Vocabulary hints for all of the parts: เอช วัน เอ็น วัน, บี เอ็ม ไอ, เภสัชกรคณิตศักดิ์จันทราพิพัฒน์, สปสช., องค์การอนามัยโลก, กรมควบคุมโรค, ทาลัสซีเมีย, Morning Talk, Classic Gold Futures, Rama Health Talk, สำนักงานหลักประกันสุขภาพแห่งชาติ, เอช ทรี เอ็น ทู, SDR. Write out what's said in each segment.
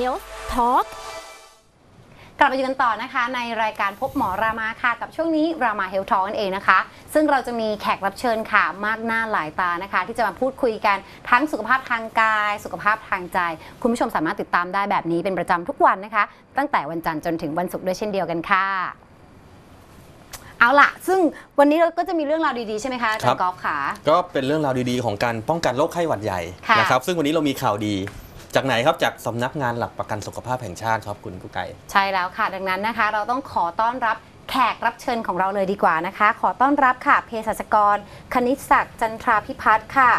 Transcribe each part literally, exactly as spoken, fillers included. Health Talk กลับมาอยู่กันต่อนะคะในรายการพบหมอรามาค่ะกับช่วงนี้รามา Health Talk นั่นเองนะคะซึ่งเราจะมีแขกรับเชิญค่ะมากหน้าหลายตานะคะที่จะมาพูดคุยกันทั้งสุขภาพทางกายสุขภาพทางใจคุณผู้ชมสามารถติดตามได้แบบนี้เป็นประจำทุกวันนะคะตั้งแต่วันจันทร์จนถึงวันศุกร์ด้วยเช่นเดียวกันค่ะเอาล่ะซึ่งวันนี้เราก็จะมีเรื่องราวดีๆใช่ไหมคะอาจารย์กอล์ฟค่ะก็เป็นเรื่องราวดีๆของการป้องกันโรคไข้หวัดใหญ่นะครับซึ่งวันนี้เรามีข่าวดีจากไหนครับจากสำนักงานหลักประกันสุขภาพแห่งชาติครับคุณผู้ไก่ใช่แล้วค่ะดังนั้นนะคะเราต้องขอต้อนรับแขกรับเชิญของเราเลยดีกว่านะคะขอต้อนรับค่ะเภสัชกรคณิตศักดิ์จันทราพิพัฒน์ค่ะ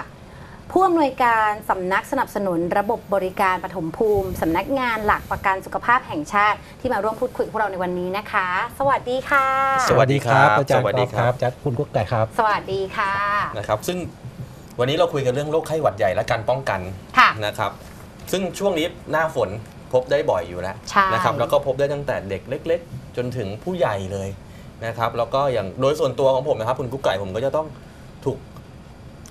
ผู้อำนวยการสำนักสนับสนุนระบบบริการปฐมภูมิสำนักงานหลักประกันสุขภาพแห่งชาติที่มาร่วมพูดคุยพวกเราในวันนี้นะคะสวัสดีค่ะสวัสดีครับอาจารย์สวัสดีครับอาจารย์คุณกุ๊กไก่ครับสวัสดีค่ะนะครับซึ่งวันนี้เราคุยกันเรื่องโรคไข้หวัดใหญ่และการป้องกันนะครับซึ่งช่วงนี้หน้าฝนพบได้บ่อยอยู่แล้วนะครับแล้วก็พบได้ตั้งแต่เด็กเล็กๆจนถึงผู้ใหญ่เลยนะครับแล้วก็อย่างโดยส่วนตัวของผมนะครับคุณกุ๊กไก่ผมก็จะต้องถูก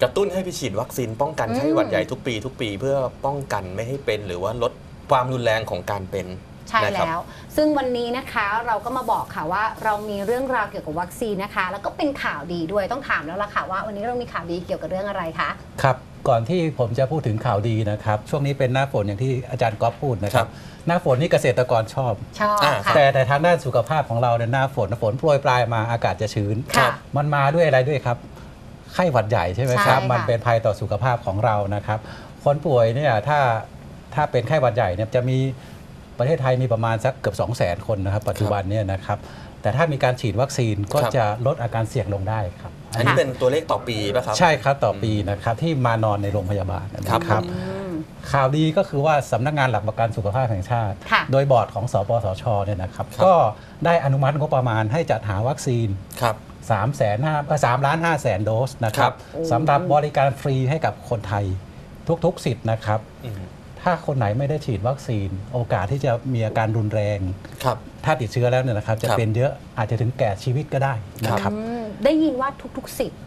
กระตุ้นให้ไปฉีดวัคซีนป้องกันไข้หวัดใหญ่ทุกปีทุกปีเพื่อป้องกันไม่ให้เป็นหรือว่าลดความรุนแรงของการเป็นใช่แล้วซึ่งวันนี้นะคะเราก็มาบอกค่ะว่าเรามีเรื่องราวเกี่ยวกับวัคซีนนะคะแล้วก็เป็นข่าวดีด้วยต้องถามแล้วล่ะค่ะว่าวันนี้เรามีข่าวดีเกี่ยวกับเรื่องอะไรคะครับก่อนที่ผมจะพูดถึงข่าวดีนะครับช่วงนี้เป็นหน้าฝนอย่างที่อาจารย์ก๊อฟพูดนะครับหน้าฝนนี่เกษตรกรชอบชอบแต่แต่ทางด้านสุขภาพของเราเนี่ยหน้าฝนฝนโปรยปลายมาอากาศจะชื้นมันมาด้วยอะไรด้วยครับไข้หวัดใหญ่ใช่ไหมครับมันเป็นภัยต่อสุขภาพของเรานะครับคนป่วยเนี่ยถ้าถ้าเป็นไข้หวัดใหญ่เนี่ยจะมีประเทศไทยมีประมาณสักเกือบสองแสนคนนะครับปัจจุบันเนี่ยนะครับแต่ถ้ามีการฉีดวัคซีนก็จะลดอาการเสี่ยงลงได้ครับอันนี้เป็นตัวเลขต่อปีป่ะครับใช่ครับต่อปีนะครับที่มานอนในโรงพยาบาลนะครับข่าวดีก็คือว่าสำนักงานหลักประกันสุขภาพแห่งชาติโดยบอร์ดของสปสช.เนี่ยนะครับก็ได้อนุมัติงบประมาณให้จัดหาวัคซีนสามแสนห้าสามล้านห้าแสนโดสนะครับสำหรับบริการฟรีให้กับคนไทยทุกๆสิทธิ์นะครับถ้าคนไหนไม่ได้ฉีดวัคซีนโอกาสที่จะมีอาการรุนแรงถ้าติดเชื้อแล้วเนี่ยนะครับจะเป็นเยอะอาจจะถึงแก่ชีวิตก็ได้นะครับได้ยินว่าทุกๆสิทธิ์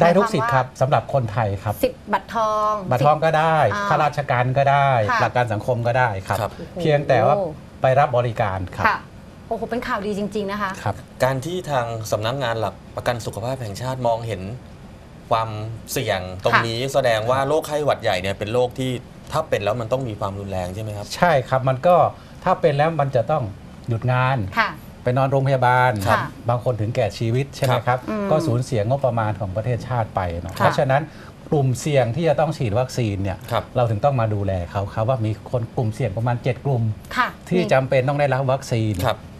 ได้ทุกสิทธิ์ครับสำหรับคนไทยครับสิทธิ์บัตรทองบัตรทองก็ได้ข้าราชการก็ได้หลักการสังคมก็ได้ครับเพียงแต่ว่าไปรับบริการครับโอ้โหเป็นข่าวดีจริงๆนะคะครับการที่ทางสำนักงานหลักประกันสุขภาพแห่งชาติมองเห็นความเสี่ยงตรงนี้แสดงว่าโรคไข้หวัดใหญ่เนี่ยเป็นโรคที่ถ้าเป็นแล้วมันต้องมีความรุนแรงใช่ไหมครับใช่ครับมันก็ถ้าเป็นแล้วมันจะต้องหยุดงานไปนอนโรงพยาบาลบางคนถึงแก่ชีวิตใช่ไหมครับก็สูญเสียงบประมาณของประเทศชาติไปเนาะเพราะฉะนั้นกลุ่มเสี่ยงที่จะต้องฉีดวัคซีนเนี่ยเราถึงต้องมาดูแลเขาครับว่ามีคนกลุ่มเสี่ยงประมาณเจ็ดกลุ่มที่จำเป็นต้องได้รับวัคซีน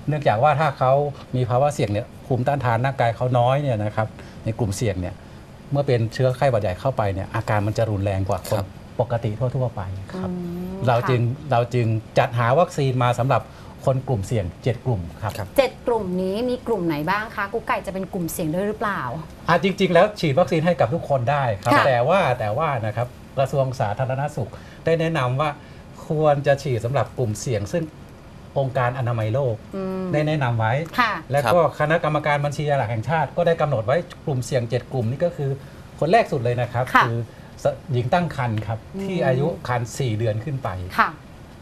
เนื่องจากว่าถ้าเขามีภาวะเสี่ยงเนี่ยภูมิต้านทานร่างกายเขาน้อยเนี่ยนะครับในกลุ่มเสี่ยงเนี่ยเมื่อเป็นเชื้อไข้หวัดใหญ่เข้าไปเนี่ยอาการมันจะรุนแรงกว่าคนปกติทั่วๆไปครับเราจึงเราจึงจัดหาวัคซีนมาสำหรับคนกลุ่มเสี่ยงเจ็ดกลุ่มครับเจ็ดกลุ่มนี้มีกลุ่มไหนบ้างคะกุ๊กไก่จะเป็นกลุ่มเสี่ยงด้วยหรือเปล่าอ่ะจริงๆแล้วฉีดวัคซีนให้กับทุกคนได้ครับแต่ว่าแต่ว่านะครับกระทรวงสาธารณสุขได้แนะนำว่าควรจะฉีดสำหรับกลุ่มเสี่ยงซึ่งองค์การอนามัยโลกได้แนะนำไว้และก็คณะกรรมการบัญชีหลักแห่งชาติก็ได้กำหนดไว้กลุ่มเสี่ยงเจ็ดกลุ่มนี้ก็คือคนแรกสุดเลยนะครับคือหญิงตั้งครรภ์ครับที่อายุครรภ์สี่เดือนขึ้นไป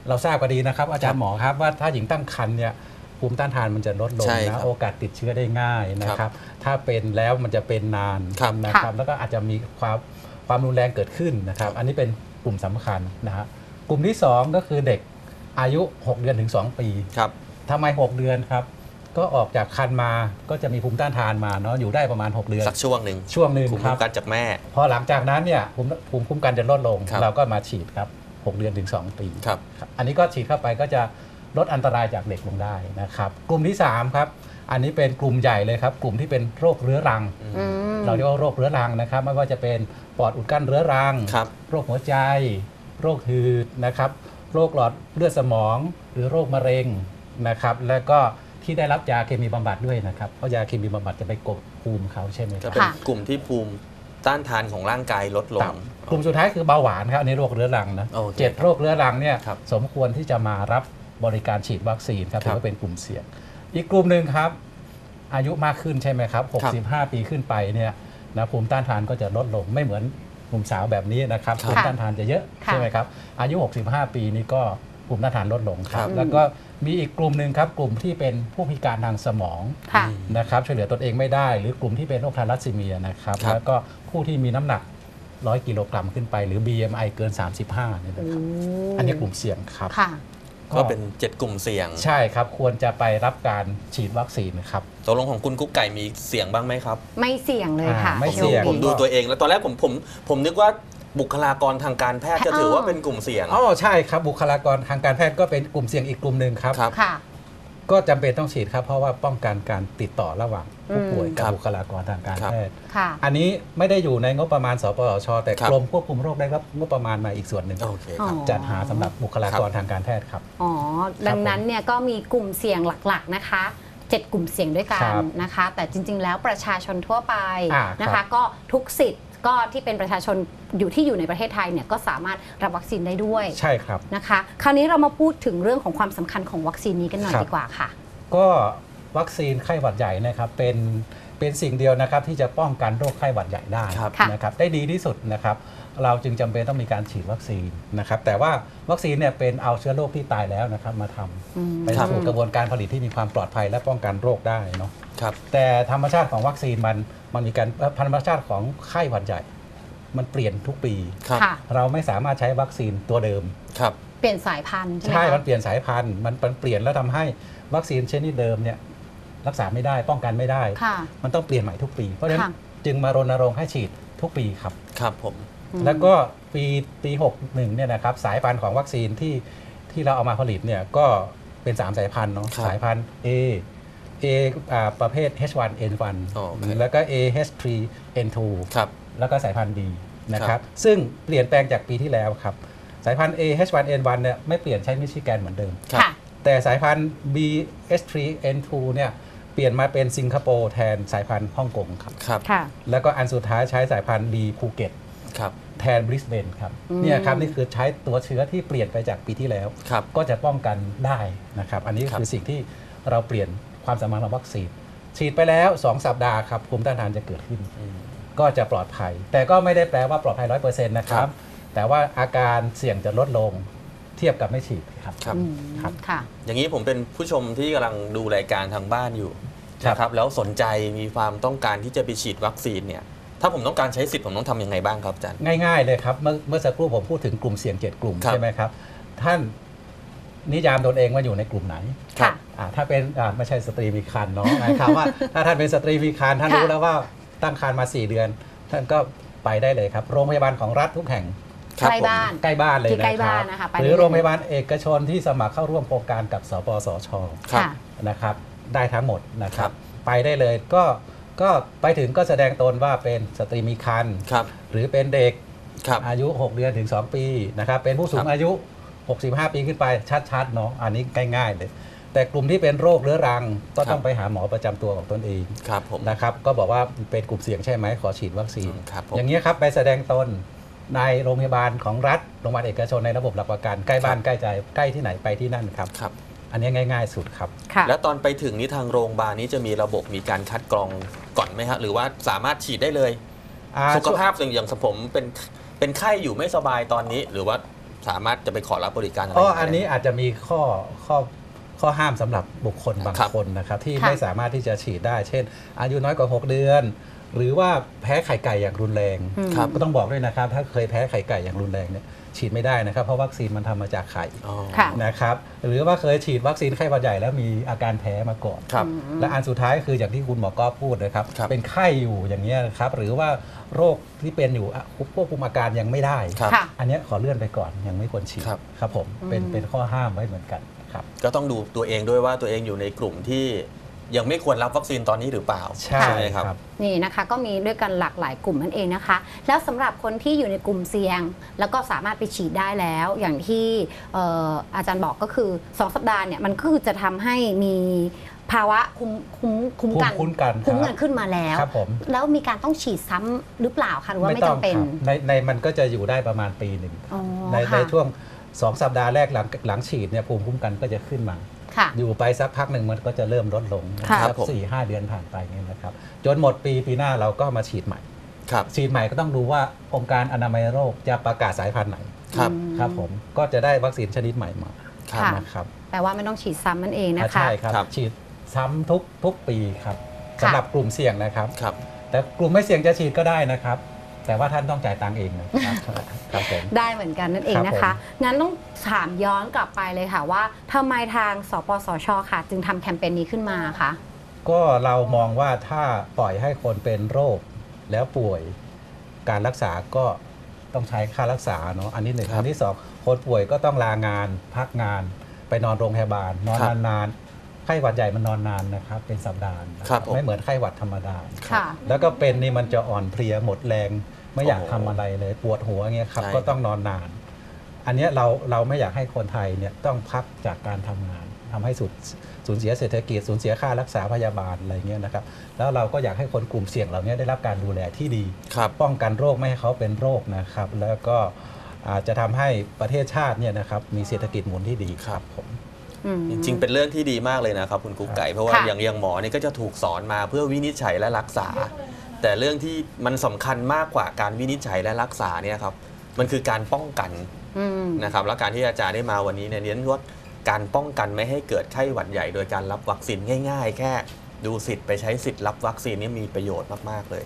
เราทราบกันดีนะครับอาจารย์หมอครับว่าถ้าหญิงตั้งครรภ์เนี่ยภูมิต้านทานมันจะลดลงนะโอกาสติดเชื้อได้ง่ายนะครับถ้าเป็นแล้วมันจะเป็นนานนะครับแล้วก็อาจจะมีความความรุนแรงเกิดขึ้นนะครับอันนี้เป็นกลุ่มสำคัญนะฮะกลุ่มที่สองก็คือเด็กอายุหกเดือนถึงสองปีครับทำไมหกเดือนครับก็ออกจากครรภ์มาก็จะมีภูมิต้านทานมาเนาะอยู่ได้ประมาณหกเดือนสักช่วงหนึ่งช่วงหนึ่งภูมิคุ้มกันจากแม่พอหลังจากนั้นเนี่ยภูมิคุ้มกันจะลดลงเราก็มาฉีดครับหกเดือนถึงสองปีครับอันนี้ก็ฉีดเข้าไปก็จะลดอันตรายจากเด็กลงได้นะครับกลุ่มที่สามครับอันนี้เป็นกลุ่มใหญ่เลยครับกลุ่มที่เป็นโรคเรื้อรังเราเรียกว่าโรคเรื้อรังนะครับไม่ว่าจะเป็นปอดอุดกั้นเรื้อรังโรคหัวใจโรคหืดนะครับโรคหลอดเลือดสมองหรือโรคมะเร็งนะครับแล้วก็ที่ได้รับยาเคมีบำบัดด้วยนะครับเพราะยาเคมีบำบัดจะไปกดภูมิเขาใช่ไหมครับจะเป็นกลุ่มที่ภูมิต้านทานของร่างกายลดลงกลุ่มสุดท้ายคือเบาหวานครับอันนี้โรคเรื้อรังนะเจ็ดโรคเรื้อรังเนี่ยสมควรที่จะมารับบริการฉีดวัคซีนครับถือว่าเป็นกลุ่มเสี่ยงอีกกลุ่มหนึ่งครับอายุมากขึ้นใช่ไหมครับหกสิบห้าปีขึ้นไปเนี่ยนะภูมิต้านทานก็จะลดลงไม่เหมือนหนุ่มสาวแบบนี้นะครับภูมิต้านทานจะเยอะใช่ไหมครับอายุหกสิบห้าปีนี่ก็ ภูมิต้านทานลดลงครับแล้วก็มีอีกกลุ่มหนึ่งครับกลุ่มที่เป็นผู้พิการทางสมองนะครับช่วยเหลือตนเองไม่ได้หรือกลุ่มที่เป็นโรคทาลัสซีเมียนะครับแล้วก็ผู้ที่มีน้ำหนักร้อยกิโลกรัมขึ้นไปหรือ บี เอ็ม ไอ เกินสามสิบห้านี่นะครับอันนี้กลุ่มเสี่ยงครับก็เป็นเจ็ดกลุ่มเสี่ยงใช่ครับควรจะไปรับการฉีดวัคซีนครับตกลงของคุณกุ๊กไก่มีเสี่ยงบ้างไหมครับไม่เสี่ยงเลยค่ะไม่เสี่ยงผมดูตัวเองแล้วตอนแรกผมผมผมนึกว่าบุคลากรทางการแพทย์จะถือว่าเป็นกลุ่มเสี่ยงอ๋อใช่ครับบุคลากรทางการแพทย์ก็เป็นกลุ่มเสี่ยงอีกกลุ่มหนึ่งครับก็จำเป็นต้องฉีดครับเพราะว่าป้องกันการติดต่อระหว่างผู้ป่วยกับบุคลากรทางการแพทย์อันนี้ไม่ได้อยู่ในงบประมาณสปสช.แต่กรมควบคุมโรคได้รับงบประมาณมาอีกส่วนหนึ่งจัดหาสำหรับบุคลากรทางการแพทย์ครับอ๋อดังนั้นเนี่ยก็มีกลุ่มเสี่ยงหลักๆนะคะเจ็ดกลุ่มเสี่ยงด้วยกันนะคะแต่จริงๆแล้วประชาชนทั่วไปนะคะก็ทุกสิทธิ์ก็ที่เป็นประชาชนอยู่ที่อยู่ในประเทศไทยเนี่ยก็สามารถรับวัคซีนได้ด้วยใช่ครับนะคะคราวนี้เรามาพูดถึงเรื่องของความสำคัญของวัคซีนนี้กันหน่อยดีกว่าค่ะก็วัคซีนไข้หวัดใหญ่นะครับเป็นเป็นสิ่งเดียวนะครับที่จะป้องกันโรคไข้หวัดใหญ่ได้นะครับได้ดีที่สุดนะครับเราจึงจำเป็นต้องมีการฉีดวัคซีนนะครับแต่ว่าวัคซีนเนี่ยเป็นเอาเชื้อโรคที่ตายแล้วนะครับมาทำไปสู่กระบวนการผลิตที่มีความปลอดภัยและป้องกันโรคได้เนาะแต่ธรรมชาติของวัคซีนมันมันมีการธรรมชาติของไข้หวัดใหญ่มันเปลี่ยนทุกปีเราไม่สามารถใช้วัคซีนตัวเดิมเปลี่ยนสายพันธุ์ใช่มันเปลี่ยนสายพันธุ์มันเปลี่ยนแล้วทำให้วัคซีนชนิดเดิมเนี่ยรักษาไม่ได้ป้องกันไม่ได้มันต้องเปลี่ยนใหม่ทุกปีเพราะฉะนั้นจึงมารณรงค์ให้ฉีดทุกปีครับครับผมแล้วก็ปีปีหกหนึ่งเนี่ยนะครับสายพันธุ์ของวัคซีนที่ที่เราเอามาผลิตเนี่ยก็เป็นสามสายพันธุ์เนาะสายพันธุ์ A A ประเภท เอช วัน เอ็น วัน แล้วก็ เอ เอช ทรี เอ็น ทู แล้วก็สายพันธุ์ D นะครับซึ่งเปลี่ยนแปลงจากปีที่แล้วครับสายพันธุ์ เอ เอช วัน เอ็น วัน เนี่ยไม่เปลี่ยนใช้มิชิแกนเหมือนเดิมแต่สายพันธุ์ บี เอช ทรี เอ็น ทู เนี่ยเปลี่ยนมาเป็นสิงคโปร์แทนสายพันธุ์ฮ่องกงครับแล้วก็อันสุดท้ายใช้สายพันธุ์ D ภูเก็ตแทนบริสเบนครับเนี่ยครับนี่คือใช้ตัวเชื้อที่เปลี่ยนไปจากปีที่แล้วก็จะป้องกันได้นะครับอันนี้คือสิ่งที่เราเปลี่ยนความสามารถของวัคซีนฉีดไปแล้วสองสัปดาห์ครับภูมิต้านทานจะเกิดขึ้นก็จะปลอดภัยแต่ก็ไม่ได้แปลว่าปลอดภัย ร้อยเปอร์เซ็นต์ นะครับแต่ว่าอาการเสี่ยงจะลดลงเทียบกับไม่ฉีดครับครับค่ะอย่างนี้ผมเป็นผู้ชมที่กำลังดูรายการทางบ้านอยู่นะครับแล้วสนใจมีความต้องการที่จะไปฉีดวัคซีนเนี่ยถ้าผมต้องการใช้สิทธิ์ผมต้องทำยังไงบ้างครับอาจารย์ง่ายๆเลยครับเมื่อเมื่อสักครู่ผมพูดถึงกลุ่มเสี่ยงเจ็ดกลุ่มใช่ไหมครับท่านนิยามตนเองว่าอยู่ในกลุ่มไหนค่ะถ้าเป็นไม่ใช่สตรีมีครรภ์เนาะนะครับว่าถ้าท่านเป็นสตรีมีครรภ์ท่านรู้แล้วว่าตั้งครรภ์มาสี่เดือนท่านก็ไปได้เลยครับโรงพยาบาลของรัฐทุกแห่งใกล้บ้านใกล้บ้านเลยนะครับหรือโรงพยาบาลเอกชนที่สมัครเข้าร่วมโครงการกับสปสช.นะครับได้ทั้งหมดนะครับไปได้เลยก็ก็ไปถึงก็แสดงตนว่าเป็นสตรีมีครรภ์หรือเป็นเด็กอายุหกเดือนถึงสองปีนะครับเป็นผู้สูงอายุหกสิบห้าปีขึ้นไปชัดๆเนาะอันนี้ง่ายๆเลยแต่กลุ่มที่เป็นโรคเรื้อรังก็ต้องไปหาหมอประจำตัวของตนเองนะครับก็บอกว่าเป็นกลุ่มเสี่ยงใช่ไหมขอฉีดวัคซีนอย่างนี้ครับไปแสดงตนในโรงพยาบาลของรัฐโรงพยาบาลเอกชนในระบบหลักประกันใกล้บ้านใกล้ใจใกล้ที่ไหนไปที่นั่นครับอันนี้ง่ายๆสุดครับแล้วตอนไปถึงนี้ทางโรงพยาบาลนี้จะมีระบบมีการคัดกรองก่อนไหมฮะหรือว่าสามารถฉีดได้เลยสุขภาพอย่างอย่างผมเป็นเป็นไข้อยู่ไม่สบายตอนนี้หรือว่าสามารถจะไปขอรับบริการอะไรอ๋ออันนี้อาจจะมีข้อข้อข้อห้ามสำหรับบุคคลบางคนนะครับที่ไม่สามารถที่จะฉีดได้เช่นอายุน้อยกว่าหกเดือนหรือว่าแพ้ไข่ไก่อย่างรุนแรงครับก็ต้องบอกด้วยนะครับถ้าเคยแพ้ไข่ไก่อย่างรุนแรงเนี่ยฉีดไม่ได้นะครับเพราะวัคซีนมันทำมาจากไข่นะครับหรือว่าเคยฉีดวัคซีนไข้หวัดใหญ่แล้วมีอาการแพ้มาก่อนและอันสุดท้ายคืออย่างที่คุณหมอก็พูดนะครับเป็นไข้อยู่อย่างนี้ครับหรือว่าโรคที่เป็นอยู่ควบคุมอาการยังไม่ได้อันนี้ขอเลื่อนไปก่อนยังไม่ควรฉีดครับผมเป็นเป็นข้อห้ามไว้เหมือนกันครับก็ต้องดูตัวเองด้วยว่าตัวเองอยู่ในกลุ่มที่ยังไม่ควรรับวัคซีนตอนนี้หรือเปล่าใช่ครับนี่นะคะก็มีด้วยกันหลากหลายกลุ่มนั่นเองนะคะแล้วสำหรับคนที่อยู่ในกลุ่มเสี่ยงแล้วก็สามารถไปฉีดได้แล้วอย่างที่อาจารย์บอกก็คือสองสัปดาห์เนี่ยมันก็คือจะทำให้มีภาวะคุ้มคุ้มคุ้มกันคุ้มกันขึ้นมาแล้วแล้วมีการต้องฉีดซ้ำหรือเปล่าคะหรือว่าไม่จำเป็นในในมันก็จะอยู่ได้ประมาณปีหนึ่งในในช่วงสองสัปดาห์แรกหลังหลังฉีดเนี่ยภูมิคุ้มกันก็จะขึ้นมาอยู่ไปสักพักหนึ่งมันก็จะเริ่มลดลงครับสี่ห้าเดือนผ่านไปนี่นะครับจนหมดปีปีหน้าเราก็มาฉีดใหม่ฉีดใหม่ก็ต้องดูว่าองค์การอนามัยโลกจะประกาศสายพันธุ์ไหนครับผมก็จะได้วัคซีนชนิดใหม่มา ค่ะนะครับแปลว่าไม่ต้องฉีดซ้ำนั่นเองนะคะใช่ครับฉีดซ้ำทุกทุกปีครับสำหรับกลุ่มเสี่ยงนะครับแต่กลุ่มไม่เสี่ยงจะฉีดก็ได้นะครับแต่ว่าท่านต้องจ่ายตังค์เองนะครับได้เหมือนกันนั่นเองนะคะงั้นต้องถามย้อนกลับไปเลยค่ะว่าทำไมทางสปสช.ค่ะจึงทำแคมเปญนี้ขึ้นมาคะก็เรามองว่าถ้าปล่อยให้คนเป็นโรคแล้วป่วยการรักษาก็ต้องใช้ค่ารักษาเนาะอันนี้หนึ่งอันที่สองคนป่วยก็ต้องลางานพักงานไปนอนโรงพยาบาลนอนนานๆไข้หวัดใหญ่มันนอนนานนะครับเป็นสัปดาห์ไม่เหมือนไข้หวัดธรรมดาแล้วก็เป็นนี่มันจะอ่อนเพลียหมดแรงไม่อยากทำอะไรเลยปวดหัวเงี้ยครับก็ต้องนอนนานอันนี้เราเราไม่อยากให้คนไทยเนี่ยต้องพักจากการทำงานทำให้สุดสูญเสียเศรษฐกิจสูญเสียค่ารักษาพยาบาลอะไรเงี้ยนะครับแล้วเราก็อยากให้คนกลุ่มเสี่ยงเหล่านี้ได้รับการดูแลที่ดีป้องกันโรคไม่ให้เขาเป็นโรคนะครับแล้วก็อาจจะทำให้ประเทศชาติเนี่ยนะครับมีเศรษฐกิจหมุนที่ดีครับผมจริงๆเป็นเรื่องที่ดีมากเลยนะครับคุณกุ๊กไก่เพราะว่าอย่างอย่างหมอเนี่ยก็จะถูกสอนมาเพื่อวินิจฉัยและรักษาแต่เรื่องที่มันสำคัญมากกว่าการวินิจฉัยและรักษาเนี่ยครับมันคือการป้องกันนะครับและการที่อาจารย์ได้มาวันนี้เนี่ยเน้นว่าการป้องกันไม่ให้เกิดไข้หวัดใหญ่โดยการรับวัคซีนง่ายๆแค่ดูสิทธิ์ไปใช้สิทธิ์รับวัคซีนนี่มีประโยชน์มากๆเลย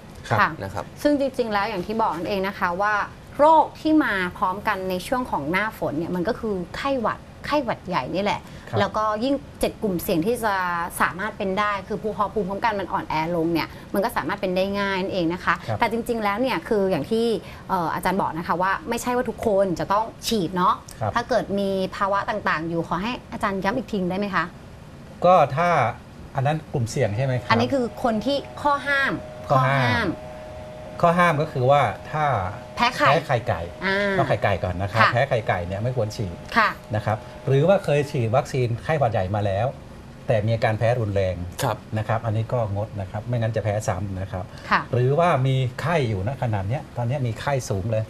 นะครับซึ่งจริงๆแล้วอย่างที่บอกนั่นเองนะคะว่าโรคที่มาพร้อมกันในช่วงของหน้าฝนเนี่ยมันก็คือไข้หวัดไข้หวัดใหญ่นี่แหละแล้วก็ยิ่งเจ็ดกลุ่มเสี่ยงที่จะสามารถเป็นได้คือภูมิคุ้มกันมันอ่อนแอลงเนี่ยมันก็สามารถเป็นได้ง่ายนั่นเองนะคะแต่จริงๆแล้วเนี่ยคืออย่างที่อาจารย์บอกนะคะว่าไม่ใช่ว่าทุกคนจะต้องฉีดเนาะถ้าเกิดมีภาวะต่างๆอยู่ขอให้อาจารย์ย้ำอีกทีได้ไหมคะก็ถ้าอันนั้นกลุ่มเสี่ยงใช่ไหมครับอันนี้คือคนที่ข้อห้ามข้อห้ามข้อห้ามก็คือว่าถ้าแพ้ไข่ไก่ต้องไข่ไก่ก่อนนะครับแพ้ไข่ไก่เนี่ยไม่ควรฉีดนะครับหรือว่าเคยฉีดวัคซีนไข้หวัดใหญ่มาแล้วแต่มีอาการแพ้รุนแรงนะครับอันนี้ก็งดนะครับไม่งั้นจะแพ้ซ้ำนะครับหรือว่ามีไข้อยู่ณขณะนี้ตอนนี้มีไข้สูงเลย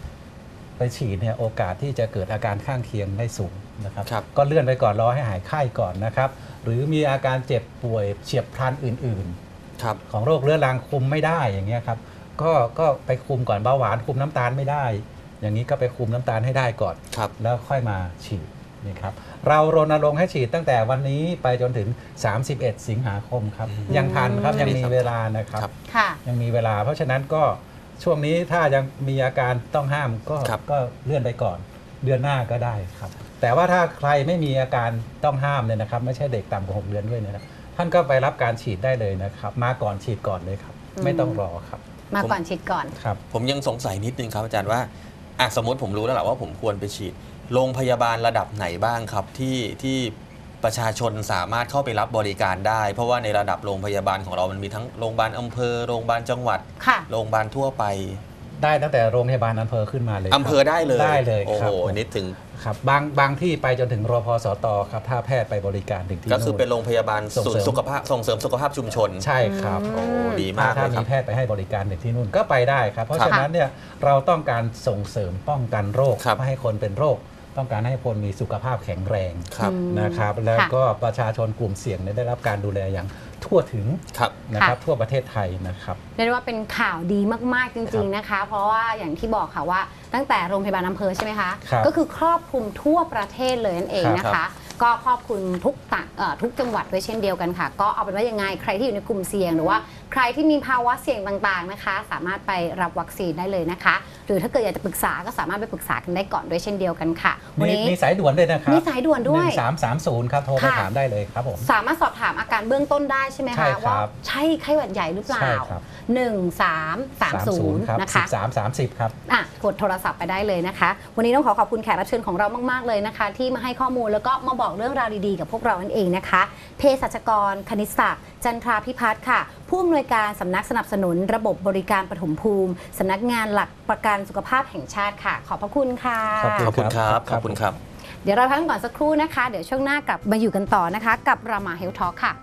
ไปฉีดเนี่ยโอกาสที่จะเกิดอาการข้างเคียงได้สูงนะครับก็เลื่อนไปก่อนรอให้หายไข้ก่อนนะครับหรือมีอาการเจ็บป่วยเฉียบพลันอื่นๆของโรคเรื้อรังคุมไม่ได้อย่างเงี้ยครับก็ก็ไปคุมก่อนเบาหวานคุมน้ำตาลไม่ได้อย่างนี้ก็ไปคุมน้ำตาลให้ได้ก่อนแล้วค่อยมาฉีดนี่ครับเรารณรงค์ให้ฉีดตั้งแต่วันนี้ไปจนถึงสามสิบเอ็ดสิงหาคมครับยังทันครับยังมีเวลานะครับยังมีเวลาเพราะฉะนั้นก็ช่วงนี้ถ้ายังมีอาการต้องห้ามก็ก็เลื่อนไปก่อนเดือนหน้าก็ได้ครับแต่ว่าถ้าใครไม่มีอาการต้องห้ามเนี่ยนะครับไม่ใช่เด็กต่ำกว่าหกเดือนด้วยนะครับท่านก็ไปรับการฉีดได้เลยนะครับมาก่อนฉีดก่อนเลยครับไม่ต้องรอครับมาก่อนฉีดก่อนครับผมยังสงสัยนิดนึงครับอาจารย์ว่าสมมติผมรู้แล้วแหละว่าผมควรไปฉีดโรงพยาบาลระดับไหนบ้างครับที่ที่ประชาชนสามารถเข้าไปรับบริการได้เพราะว่าในระดับโรงพยาบาลของเรามันมีทั้งโรงพยาบาลอำเภอโรงพยาบาลจังหวัดโรงพยาบาลทั่วไปได้ตั้งแต่โรงพยาบาลอำเภอขึ้นมาเลยอำเภอได้เลยได้เลยโอ้โหนิดถึงครับบางบางที่ไปจนถึงรพสตครับถ้าแพทย์ไปบริการถึงที่ก็คือเป็นโรงพยาบาลส่งสุขภาพส่งเสริมสุขภาพชุมชนใช่ครับโอ้ดีมากถ้ามีแพทย์ไปให้บริการถึงที่นู่นก็ไปได้ครับเพราะฉะนั้นเนี่ยเราต้องการส่งเสริมป้องกันโรคไม่ให้คนเป็นโรคต้องการให้คนมีสุขภาพแข็งแรงนะครับแล้วก็ประชาชนกลุ่มเสี่ยงได้รับการดูแลอย่างทั่วถึงนะครับทั่วประเทศไทยนะครับเรียกว่าเป็นข่าวดีมากๆจริงๆนะคะเพราะว่าอย่างที่บอกค่ะว่าตั้งแต่โรงพยาบาลอำเภอใช่ไหมคะก็คือครอบคลุมทั่วประเทศเลยนั่นเองนะคะก็ครอบคลุมทุกต่างทุกจังหวัดด้วยเช่นเดียวกันค่ะก็เอาเป็นว่ายังไงใครที่อยู่ในกลุ่มเสี่ยงหรือว่าใครที่มีภาวะเสี่ยงต่างๆนะคะสามารถไปรับวัคซีนได้เลยนะคะหรือถ้าเกิดอยากจะปรึกษาก็สามารถไปปรึกษากันได้ก่อนด้วยเช่นเดียวกันค่ะวันนี้มีสายด่วนด้วยนะครับมีสายด่วนด้วยหนึ่งสามสามศูนย์ครับโทรไปถามได้เลยครับผมสามารถสอบถามอาการเบื้องต้นได้ใช่ไหมคะว่าใช่ไข้หวัดใหญ่หรือเปล่าหนึ่งสามสามศูนย์นะคะสิบสาม สามสิบครับอ่ะกดโทรศัพท์ไปได้เลยนะคะวันนี้ต้องขอขอบคุณแขกรับเชิญของเรามากๆเลยนะคะที่มาให้ข้อมูลแล้วก็มาบอกเรื่องราวดีๆกับพวกเรานั่นเองนะคะเภสัชกรคณิตศาสตร์จันทราพิพัฒน์ค่ะผู้อำนวยการสำนักสนับสนุนระบบบริการปฐมภูมิสำนักงานหลักประกันสุขภาพแห่งชาติค่ะขอบพระคุณค่ะขอบคุณครับขอบคุณครับเดี๋ยวเราพักก่อนสักครู่นะคะเดี๋ยวช่วงหน้ากลับมาอยู่กันต่อนะคะกับรามาเฮลท์ทอล์คค่ะ